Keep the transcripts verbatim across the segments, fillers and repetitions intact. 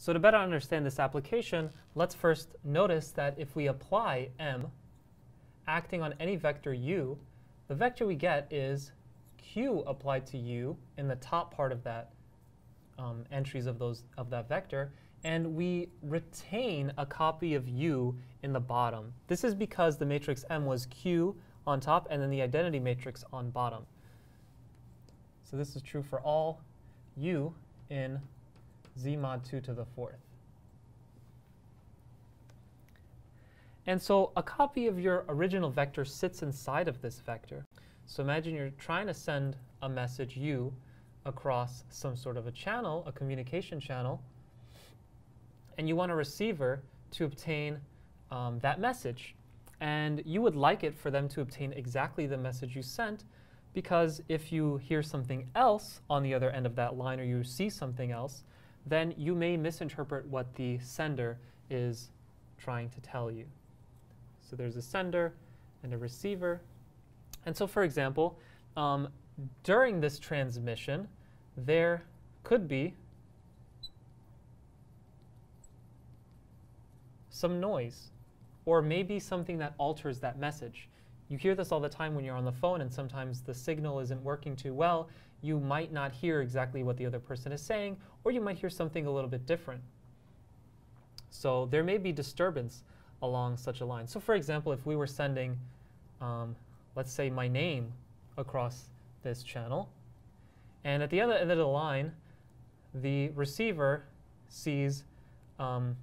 So to better understand this application, let's first notice that if we apply M acting on any vector U, the vector we get is Q applied to U in the top part of that um, entries of those of that vector, and we retain a copy of U in the bottom. This is because the matrix M was Q on top and then the identity matrix on bottom. So this is true for all U in Z mod two to the fourth. And so a copy of your original vector sits inside of this vector. So imagine you're trying to send a message U across some sort of a channel, a communication channel, and you want a receiver to obtain um, that message. And you would like it for them to obtain exactly the message you sent, because if you hear something else on the other end of that line or you see something else, then you may misinterpret what the sender is trying to tell you. So there's a sender and a receiver. And so, for example, um, during this transmission, there could be some noise, or maybe something that alters that message. You hear this all the time when you're on the phone, and sometimes the signal isn't working too well. You might not hear exactly what the other person is saying, or you might hear something a little bit different. So there may be disturbance along such a line. So for example, if we were sending, um, let's say, my name across this channel, and at the other end of the line, the receiver sees um,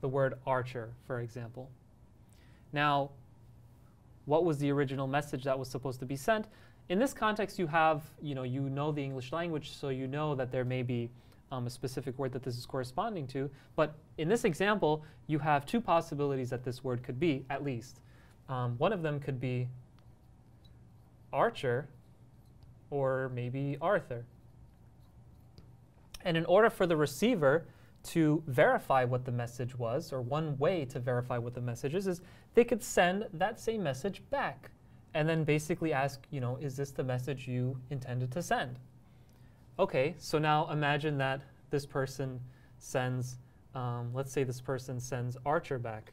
the word Archer, for example. Now, what was the original message that was supposed to be sent? In this context, you have, you know, you know the English language, so you know that there may be um, a specific word that this is corresponding to. But in this example, you have two possibilities that this word could be, at least. Um, one of them could be Archer, or maybe Arthur. And in order for the receiver to verify what the message was, or one way to verify what the message is, is they could send that same message back and then basically ask, you know, is this the message you intended to send? Okay, so now imagine that this person sends, um, let's say this person sends Archer back,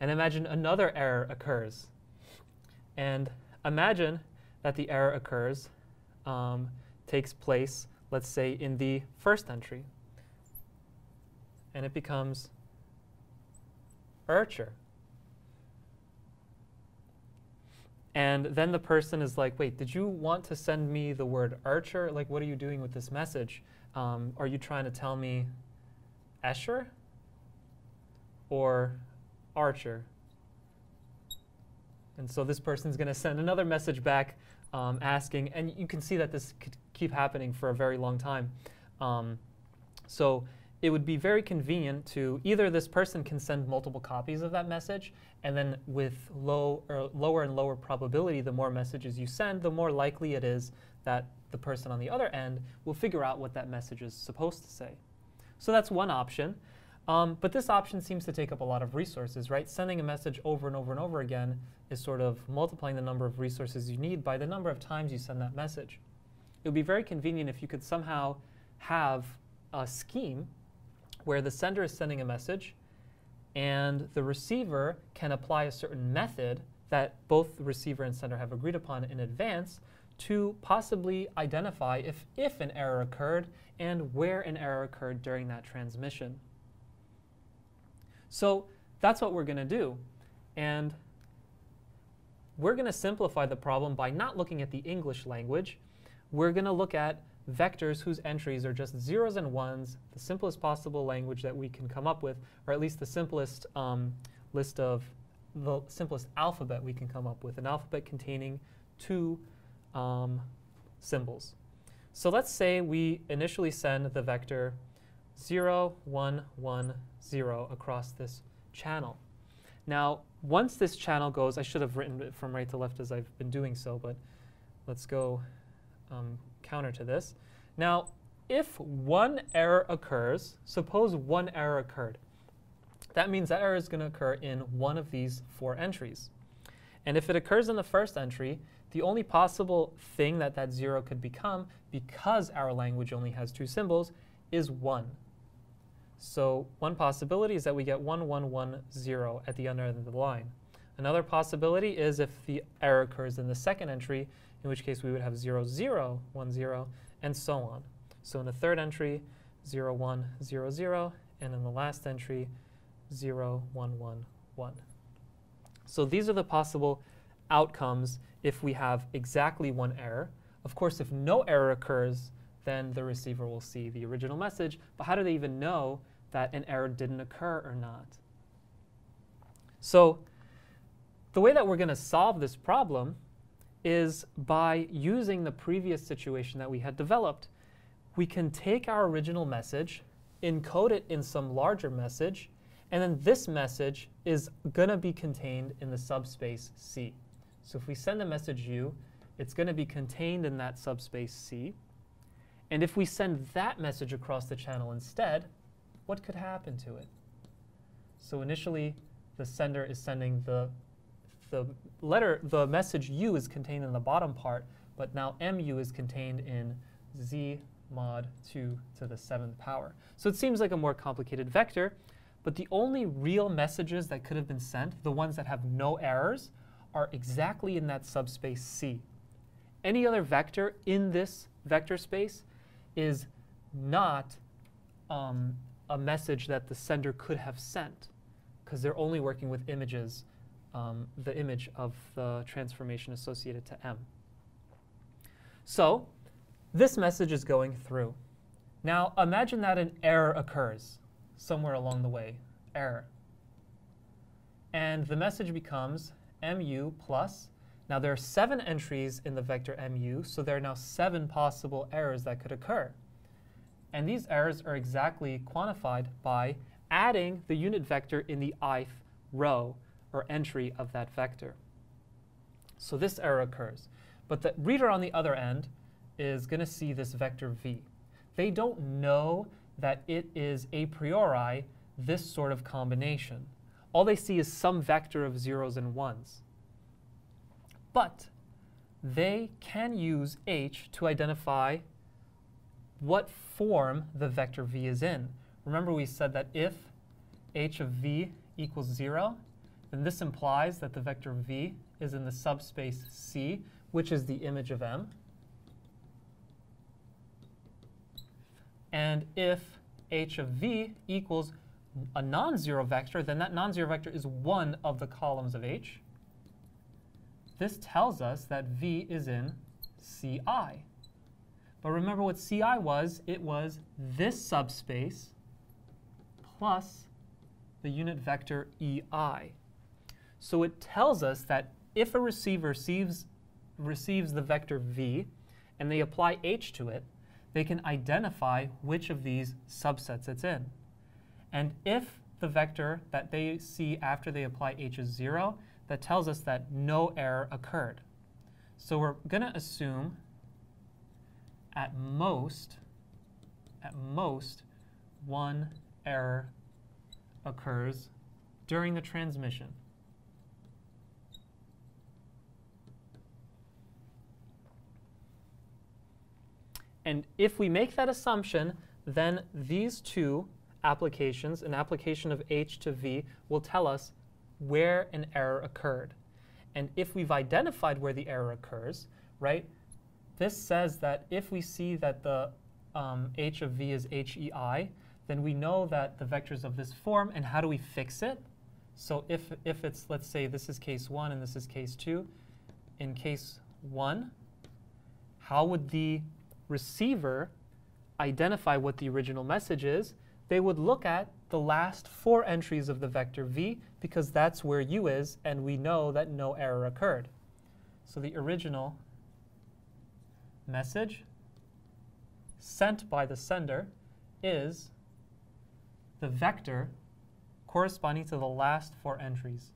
and imagine another error occurs. And imagine that the error occurs, um, takes place, let's say, in the first entry, and it becomes Archer. And then the person is like, wait, did you want to send me the word Archer? Like, what are you doing with this message? Um, are you trying to tell me Escher or Archer? And so this person's going to send another message back um, asking, and you can see that this could keep happening for a very long time. Um, so it would be very convenient to either this person can send multiple copies of that message, and then with low or lower and lower probability, the more messages you send, the more likely it is that the person on the other end will figure out what that message is supposed to say. So that's one option. Um, but this option seems to take up a lot of resources, right? Sending a message over and over and over again is sort of multiplying the number of resources you need by the number of times you send that message. It would be very convenient if you could somehow have a scheme where the sender is sending a message and the receiver can apply a certain method that both the receiver and sender have agreed upon in advance to possibly identify if, if an error occurred and where an error occurred during that transmission. So that's what we're going to do. And we're going to simplify the problem by not looking at the English language. We're going to look at vectors whose entries are just zeros and ones, the simplest possible language that we can come up with, or at least the simplest um, list of the simplest alphabet we can come up with, an alphabet containing two um, symbols. So let's say we initially send the vector zero, one, one, zero across this channel. Now, once this channel goes, I should have written it from right to left as I've been doing so, but let's go um, counter to this. Now, if one error occurs, suppose one error occurred, that means that error is going to occur in one of these four entries. And if it occurs in the first entry, The only possible thing that that zero could become, because our language only has two symbols, is one. So one possibility is that we get one one one zero at the other end of the line. Another possibility is if the error occurs in the second entry, in which case we would have zero zero one zero, and so on. So in the third entry, zero one zero zero, and in the last entry, zero one one one. So these are the possible outcomes if we have exactly one error. Of course, if no error occurs, then the receiver will see the original message. But how do they even know that an error didn't occur or not? So the way that we're going to solve this problem is by using the previous situation that we had developed. We can take our original message, encode it in some larger message, and then this message is going to be contained in the subspace C. So if we send the message U, it's going to be contained in that subspace C. And if we send that message across the channel instead, what could happen to it? So initially, the sender is sending the, the letter, the message U is contained in the bottom part, but now M U is contained in Z mod two to the seventh power. So it seems like a more complicated vector. But the only real messages that could have been sent, the ones that have no errors, are exactly in that subspace C. Any other vector in this vector space is not um, a message that the sender could have sent, because they're only working with images, um, the image of the transformation associated to M. So this message is going through. Now imagine that an error occurs somewhere along the way, error. And the message becomes M U plus. Now there are seven entries in the vector M U, so there are now seven possible errors that could occur. And these errors are exactly quantified by adding the unit vector in the ith row or entry of that vector. So this error occurs. But the reader on the other end is going to see this vector v. They don't know that it is a priori this sort of combination. All they see is some vector of zeros and ones. But they can use H to identify what form the vector v is in. Remember we said that if H of v equals zero, then this implies that the vector v is in the subspace C, which is the image of M. And if H of v equals a non-zero vector, then that non-zero vector is one of the columns of H. This tells us that v is in C I. But remember what C I was. It was this subspace plus the unit vector E I. So it tells us that if a receiver receives, receives the vector v and they apply H to it, they can identify which of these subsets it's in. And if the vector that they see after they apply H is zero, that tells us that no error occurred. So we're going to assume at most, at most, one error occurs during the transmission. And if we make that assumption, then these two applications, an application of H to v, will tell us where an error occurred. And if we've identified where the error occurs, right, this says that if we see that the um, H of v is H E I, then we know that the vector's of this form. And how do we fix it? So if, if it's, let's say, this is case one and this is case two, in case one, how would the receiver identify what the original message is? They would look at the last four entries of the vector v, because that's where u is, and we know that no error occurred. So the original message sent by the sender is the vector corresponding to the last four entries.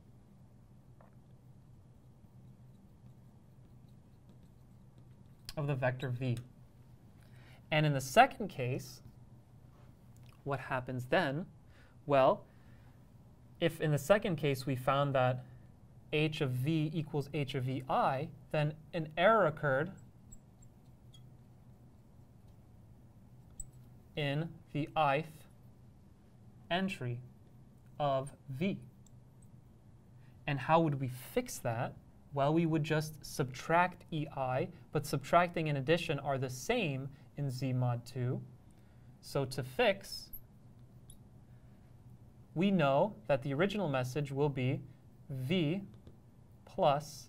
Of the vector v. And in the second case, what happens then? Well, if in the second case we found that h of v equals h of vi, then an error occurred in the i-th entry of v. And how would we fix that? Well, we would just subtract ei, but subtracting and addition are the same in Z mod two. So to fix, we know that the original message will be v plus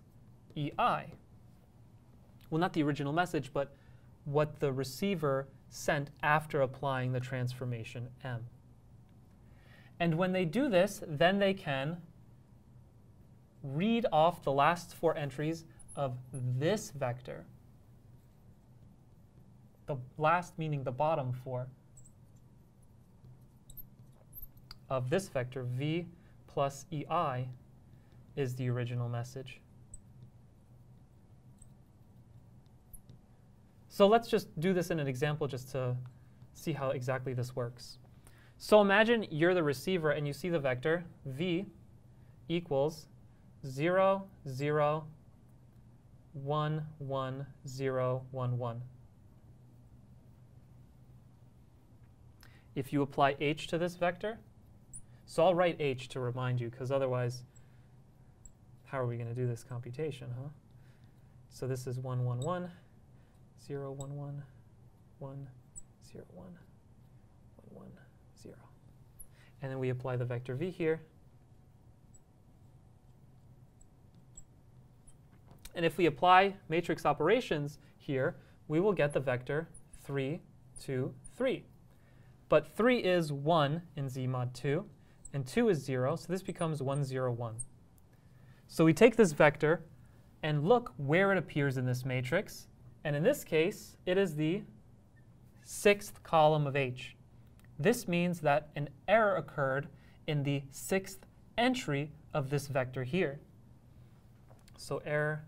ei. Well, not the original message, but what the receiver sent after applying the transformation m. And when they do this, then they can read off the last four entries of this vector, the last meaning the bottom four of this vector. V plus ei is the original message. So let's just do this in an example just to see how exactly this works. So imagine you're the receiver and you see the vector v equals zero, zero, one, one, zero, one, one. If you apply h to this vector, so I'll write h to remind you, because otherwise, how are we going to do this computation, huh? So this is one, one, one, zero, one, one, one, zero, one, one, one, zero. And then we apply the vector v here. And if we apply matrix operations here, we will get the vector three, two, three. But three is one in Z mod two, and two is zero, so this becomes one, zero, one. So we take this vector and look where it appears in this matrix. And in this case, it is the sixth column of H. This means that an error occurred in the sixth entry of this vector here. So error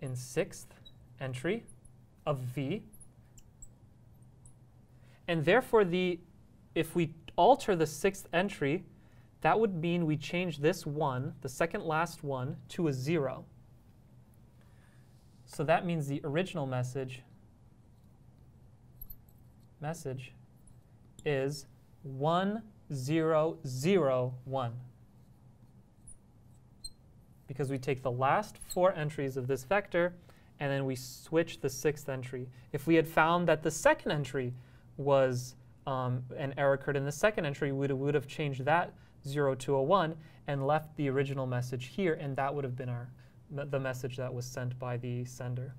in sixth entry of v. And therefore, the if we alter the sixth entry, that would mean we change this one, the second last one, to a zero. So that means the original message message is one, zero, zero, one. Because we take the last four entries of this vector and then we switch the sixth entry. If we had found that the second entry was um, an error occurred in the second entry, we would have changed that zero to a one and left the original message here, and that would have been our the message that was sent by the sender.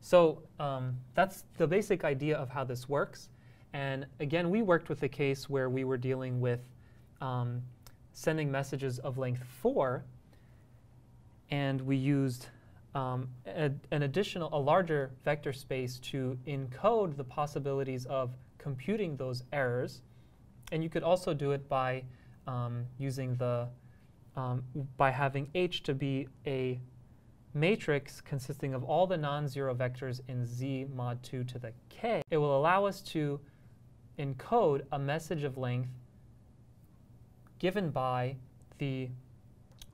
So um, that's the basic idea of how this works. And again, we worked with a case where we were dealing with um, sending messages of length four, and we used um, a, an additional, a larger vector space to encode the possibilities of computing those errors. And you could also do it by um, using the, um, by having H to be a matrix consisting of all the non-zero vectors in Z mod two to the K. It will allow us to encode a message of length given by the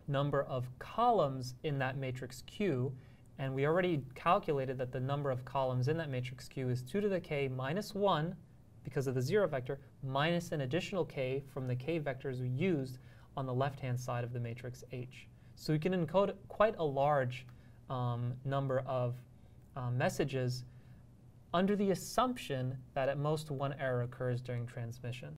number of columns in that matrix Q. And we already calculated that the number of columns in that matrix Q is two to the k minus one, because of the zero vector, minus an additional k from the k vectors we used on the left-hand side of the matrix H. So we can encode quite a large um, number of uh, messages under the assumption that at most one error occurs during transmission.